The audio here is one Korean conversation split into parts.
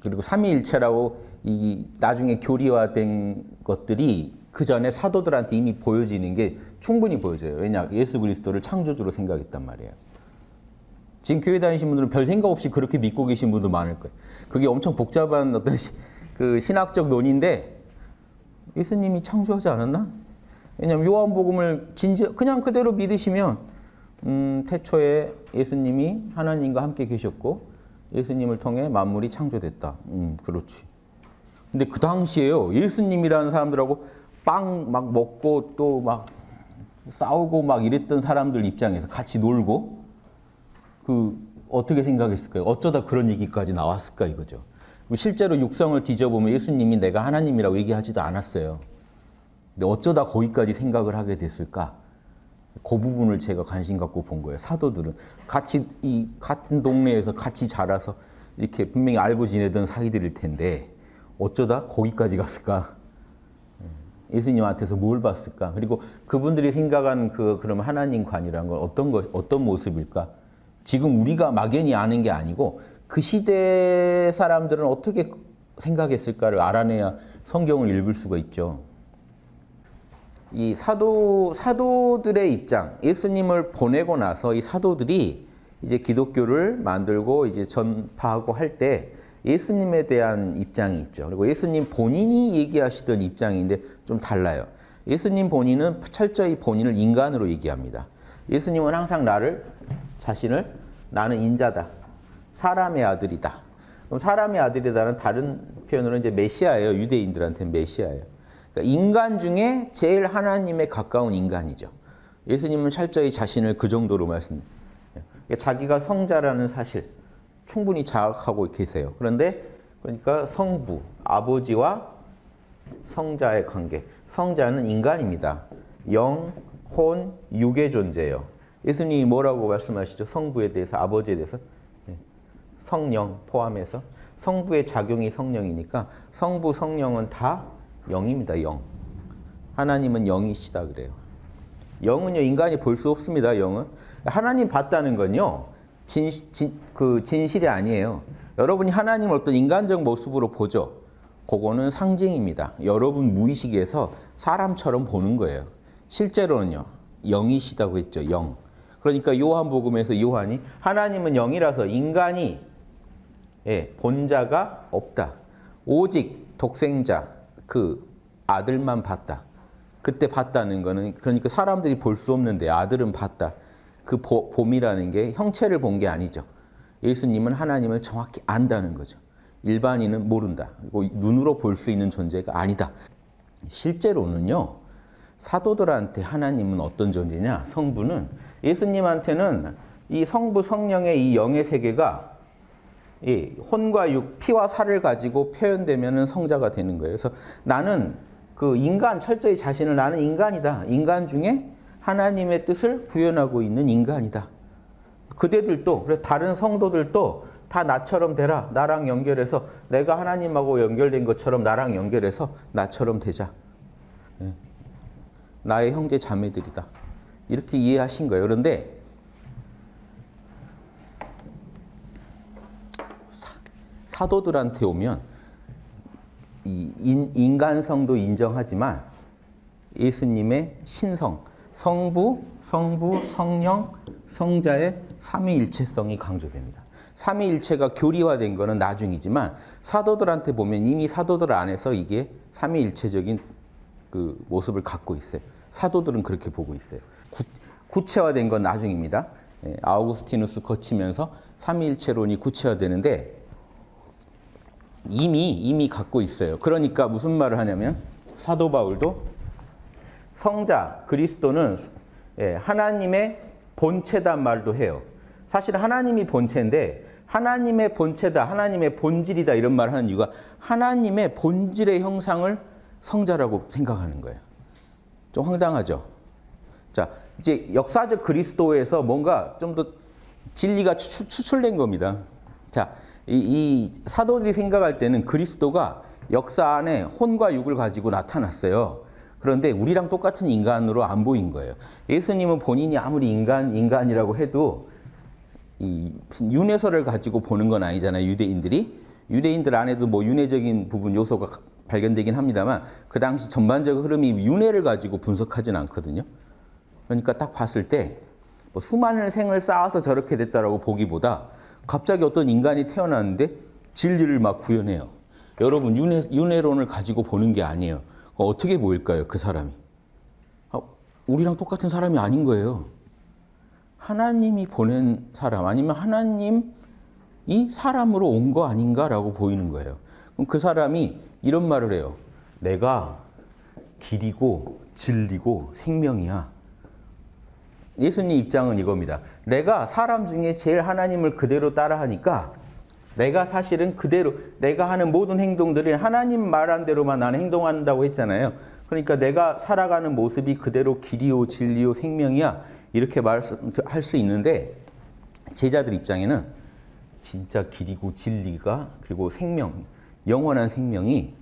그리고 삼위일체라고 이 나중에 교리화된 것들이 그 전에 사도들한테 이미 보여지는 게 충분히 보여져요. 왜냐, 예수 그리스도를 창조주로 생각했단 말이에요. 지금 교회 다니신 분들은 별 생각 없이 그렇게 믿고 계신 분도 많을 거예요. 그게 엄청 복잡한 어떤 그 신학적 논의인데, 예수님이 창조하지 않았나? 왜냐면 요한복음을 그냥 그대로 믿으시면 태초에 예수님이 하나님과 함께 계셨고 예수님을 통해 만물이 창조됐다. 그렇지. 근데 그 당시에요, 예수님이라는 사람들하고 빵 막 먹고 또 막 싸우고 막 이랬던 사람들 입장에서 같이 놀고 어떻게 생각했을까요? 어쩌다 그런 얘기까지 나왔을까 이거죠. 실제로 육성을 뒤져보면 예수님이 내가 하나님이라고 얘기하지도 않았어요. 근데 어쩌다 거기까지 생각을 하게 됐을까? 그 부분을 제가 관심 갖고 본 거예요. 사도들은 같이 같은 동네에서 같이 자라서 이렇게 분명히 알고 지내던 사이들일 텐데 어쩌다 거기까지 갔을까? 예수님한테서 뭘 봤을까? 그리고 그분들이 생각하는 그럼 하나님관이라는 건 어떤 모습일까? 지금 우리가 막연히 아는 게 아니고 그 시대 사람들은 어떻게 생각했을까를 알아내야 성경을 읽을 수가 있죠. 이 사도들의 입장, 예수님을 보내고 나서 이 사도들이 이제 기독교를 만들고 이제 전파하고 할 때 예수님에 대한 입장이 있죠. 그리고 예수님 본인이 얘기하시던 입장인데 좀 달라요. 예수님 본인은 철저히 본인을 인간으로 얘기합니다. 예수님은 항상 나는 인자다. 사람의 아들이다. 그럼 사람의 아들이다는 다른 표현으로 이제 메시아예요. 유대인들한테는 메시아예요. 그러니까 인간 중에 제일 하나님에 가까운 인간이죠. 예수님은 철저히 자신을 그 정도로 말씀합니다. 자기가 성자라는 사실 충분히 자각하고 계세요. 그러니까 성부, 아버지와 성자의 관계. 성자는 인간입니다. 영, 혼, 육의 존재예요. 예수님이 뭐라고 말씀하시죠? 성부에 대해서, 아버지에 대해서, 성령 포함해서 성부의 작용이 성령이니까 성부, 성령은 다 영입니다. 영. 하나님은 영이시다 그래요. 영은요, 인간이 볼 수 없습니다. 영은. 하나님 봤다는 건요, 진실이 아니에요. 여러분이 하나님을 어떤 인간적 모습으로 보죠. 그거는 상징입니다. 여러분 무의식에서 사람처럼 보는 거예요. 실제로는요, 영이시다고 했죠. 영. 그러니까 요한복음에서 요한이 하나님은 영이라서 인간이 본자가 없다. 오직 독생자 그 아들만 봤다. 그때 봤다는 거는 그러니까 사람들이 볼 수 없는데 아들은 봤다. 그 봄이라는 게 형체를 본 게 아니죠. 예수님은 하나님을 정확히 안다는 거죠. 일반인은 모른다. 그리고 눈으로 볼 수 있는 존재가 아니다. 실제로는요, 사도들한테 하나님은 어떤 존재냐? 성부는 예수님한테는 이 성부 성령의 이 영의 세계가 이 혼과 육, 피와 살을 가지고 표현되면은 성자가 되는 거예요. 그래서 나는 그 인간, 철저히 자신을 나는 인간이다. 인간 중에 하나님의 뜻을 구현하고 있는 인간이다. 그대들도, 그래서 다른 성도들도 다 나처럼 되라. 나랑 연결해서 내가 하나님하고 연결된 것처럼 나랑 연결해서 나처럼 되자. 나의 형제 자매들이다. 이렇게 이해하신 거예요. 그런데 사도들한테 오면 인간성도 인정하지만 예수님의 신성, 성부, 성령, 성자의 삼위일체성이 강조됩니다. 삼위일체가 교리화된 거는 나중이지만 사도들한테 보면 이미 사도들 안에서 이게 삼위일체적인 그 모습을 갖고 있어요. 사도들은 그렇게 보고 있어요. 구체화된 건 나중입니다. 아우구스티누스 거치면서 삼위일체론이 구체화되는데 이미 갖고 있어요. 그러니까 무슨 말을 하냐면 사도 바울도 성자 그리스도는 하나님의 본체단 말도 해요. 사실 하나님이 본체인데 하나님의 본체다, 하나님의 본질이다 이런 말을 하는 이유가 하나님의 본질의 형상을 성자라고 생각하는 거예요. 좀 황당하죠? 자, 이제 역사적 그리스도에서 뭔가 좀 더 진리가 추출된 겁니다. 자, 이 사도들이 생각할 때는 그리스도가 역사 안에 혼과 육을 가지고 나타났어요. 그런데 우리랑 똑같은 인간으로 안 보인 거예요. 예수님은 본인이 아무리 인간이라고 해도 이 윤회설을 가지고 보는 건 아니잖아요, 유대인들이. 유대인들 안에도 뭐 윤회적인 부분 요소가 발견되긴 합니다만 그 당시 전반적 흐름이 윤회를 가지고 분석하진 않거든요. 그러니까 딱 봤을 때 뭐 수많은 생을 쌓아서 저렇게 됐다라고 보기보다 갑자기 어떤 인간이 태어났는데 진리를 막 구현해요. 여러분, 윤회론을 가지고 보는 게 아니에요. 어떻게 보일까요, 그 사람이? 우리랑 똑같은 사람이 아닌 거예요. 하나님이 보낸 사람, 아니면 하나님이 사람으로 온 거 아닌가라고 보이는 거예요. 그럼 그 사람이 이런 말을 해요. 내가 길이고 진리고 생명이야. 예수님 입장은 이겁니다. 내가 사람 중에 제일 하나님을 그대로 따라하니까 내가 사실은 그대로 내가 하는 모든 행동들이 하나님 말한 대로만 나는 행동한다고 했잖아요. 그러니까 내가 살아가는 모습이 그대로 길이요 진리요 생명이야 이렇게 말할 수 있는데 제자들 입장에는 진짜 길이고 진리가 그리고 생명, 영원한 생명이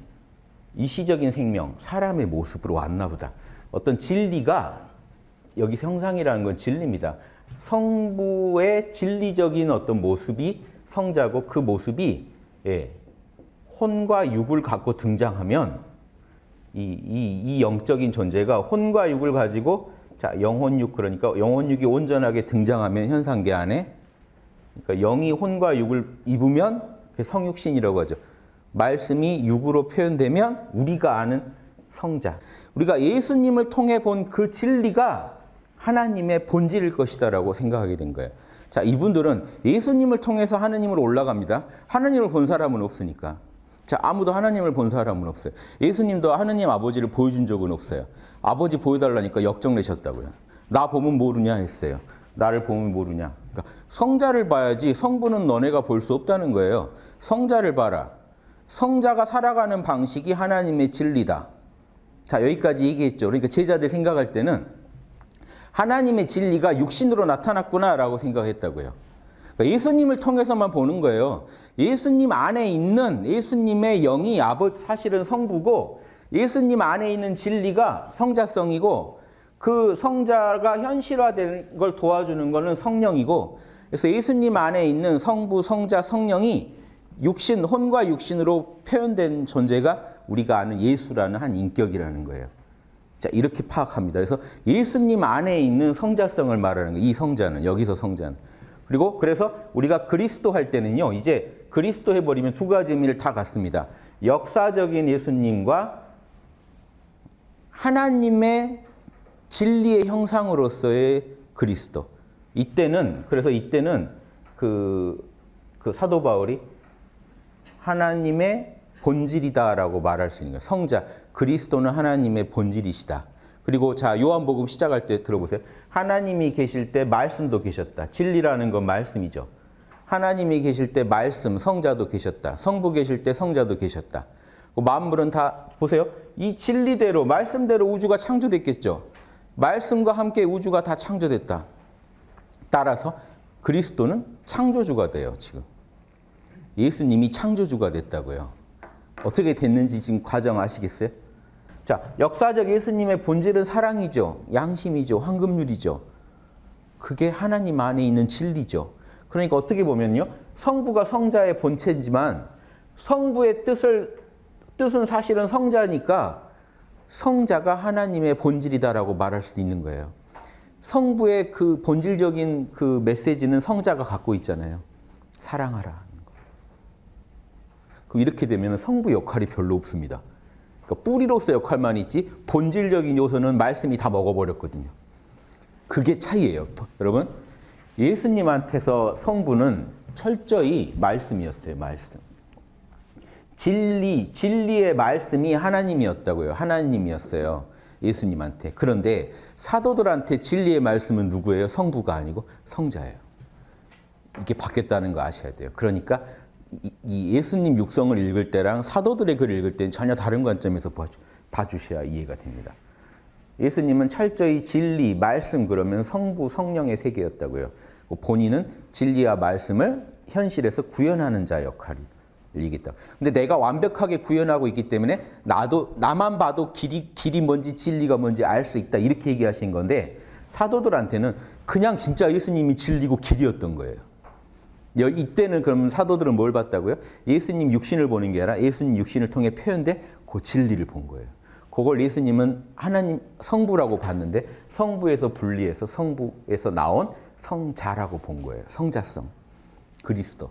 일시적인 생명, 사람의 모습으로 왔나 보다. 어떤 진리가 여기서 형상이라는 건 진리입니다. 성부의 진리적인 어떤 모습이 성자고 그 모습이 혼과 육을 갖고 등장하면 이 영적인 존재가 혼과 육을 가지고 자 영혼육 그러니까 영혼육이 온전하게 등장하면 현상계 안에 그러니까 영이 혼과 육을 입으면 성육신이라고 하죠. 말씀이 육으로 표현되면 우리가 아는 성자. 우리가 예수님을 통해 본 그 진리가 하나님의 본질일 것이다라고 생각하게 된 거예요. 자, 이분들은 예수님을 통해서 하느님으로 올라갑니다. 하느님을 본 사람은 없으니까. 자, 아무도 하나님을 본 사람은 없어요. 예수님도 하느님 아버지를 보여준 적은 없어요. 아버지 보여달라니까 역정내셨다고요. 나 보면 모르냐 했어요. 나를 보면 모르냐. 그러니까 성자를 봐야지 성부는 너네가 볼 수 없다는 거예요. 성자를 봐라. 성자가 살아가는 방식이 하나님의 진리다. 자, 여기까지 얘기했죠. 그러니까 제자들 생각할 때는 하나님의 진리가 육신으로 나타났구나라고 생각했다고요. 그러니까 예수님을 통해서만 보는 거예요. 예수님 안에 있는 예수님의 영이 아버지 사실은 성부고 예수님 안에 있는 진리가 성자성이고 그 성자가 현실화되는 걸 도와주는 거는 성령이고 그래서 예수님 안에 있는 성부, 성자, 성령이 육신, 혼과 육신으로 표현된 존재가 우리가 아는 예수라는 한 인격이라는 거예요. 자, 이렇게 파악합니다. 그래서 예수님 안에 있는 성자성을 말하는 거예요. 이 성자는, 여기서 성자는. 그리고 그래서 우리가 그리스도 할 때는요, 이제 그리스도 해버리면 두 가지 의미를 다 갖습니다. 역사적인 예수님과 하나님의 진리의 형상으로서의 그리스도. 이때는, 그래서 이때는 그 사도 바울이 하나님의 본질이다라고 말할 수 있는 거예요. 성자, 그리스도는 하나님의 본질이시다. 그리고 자 요한복음 시작할 때 들어보세요. 하나님이 계실 때 말씀도 계셨다. 진리라는 건 말씀이죠. 하나님이 계실 때 말씀, 성자도 계셨다. 성부 계실 때 성자도 계셨다. 만물은 다 보세요. 이 진리대로, 말씀대로 우주가 창조됐겠죠. 말씀과 함께 우주가 다 창조됐다. 따라서 그리스도는 창조주가 돼요, 지금. 예수님이 창조주가 됐다고요. 어떻게 됐는지 지금 과정 아시겠어요? 자, 역사적 예수님의 본질은 사랑이죠. 양심이죠. 황금률이죠. 그게 하나님 안에 있는 진리죠. 그러니까 어떻게 보면요. 성부가 성자의 본체지만 성부의 뜻은 사실은 성자니까 성자가 하나님의 본질이다라고 말할 수도 있는 거예요. 성부의 그 본질적인 그 메시지는 성자가 갖고 있잖아요. 사랑하라. 그럼 이렇게 되면 성부 역할이 별로 없습니다. 그러니까 뿌리로서 역할만 있지 본질적인 요소는 말씀이 다 먹어버렸거든요. 그게 차이예요. 여러분, 예수님한테서 성부는 철저히 말씀이었어요. 말씀. 진리의 말씀이 하나님이었다고요. 하나님이었어요. 예수님한테. 그런데 사도들한테 진리의 말씀은 누구예요? 성부가 아니고 성자예요. 이게 바뀌었다는 거 아셔야 돼요. 그러니까 이 예수님 육성을 읽을 때랑 사도들의 글을 읽을 때는 전혀 다른 관점에서 봐주셔야 이해가 됩니다. 예수님은 철저히 진리, 말씀 그러면 성부, 성령의 세계였다고요. 본인은 진리와 말씀을 현실에서 구현하는 자 역할을 이기다. 근데 내가 완벽하게 구현하고 있기 때문에 나만 봐도 길이 뭔지 진리가 뭔지 알 수 있다 이렇게 얘기하신 건데 사도들한테는 그냥 진짜 예수님이 진리고 길이었던 거예요. 이때는 그럼 사도들은 뭘 봤다고요? 예수님 육신을 보는 게 아니라 예수님 육신을 통해 표현된 그 진리를 본 거예요. 그걸 예수님은 하나님 성부라고 봤는데 성부에서 분리해서 성부에서 나온 성자라고 본 거예요. 성자성, 그리스도.